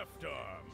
left arm.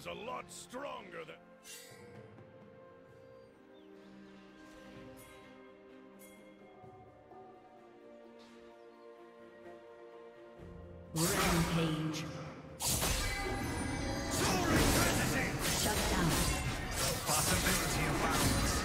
Is a lot stronger than... Rampage. Shut down. Possibility abounds.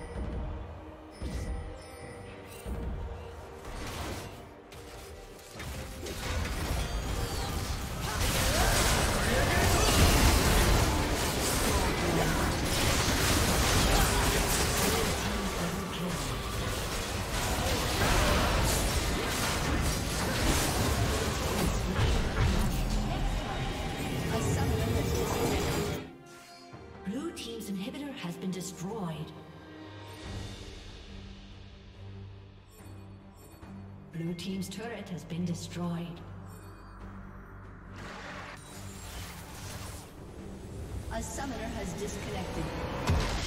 been destroyed. Blue team's turret has been destroyed. A summoner has disconnected.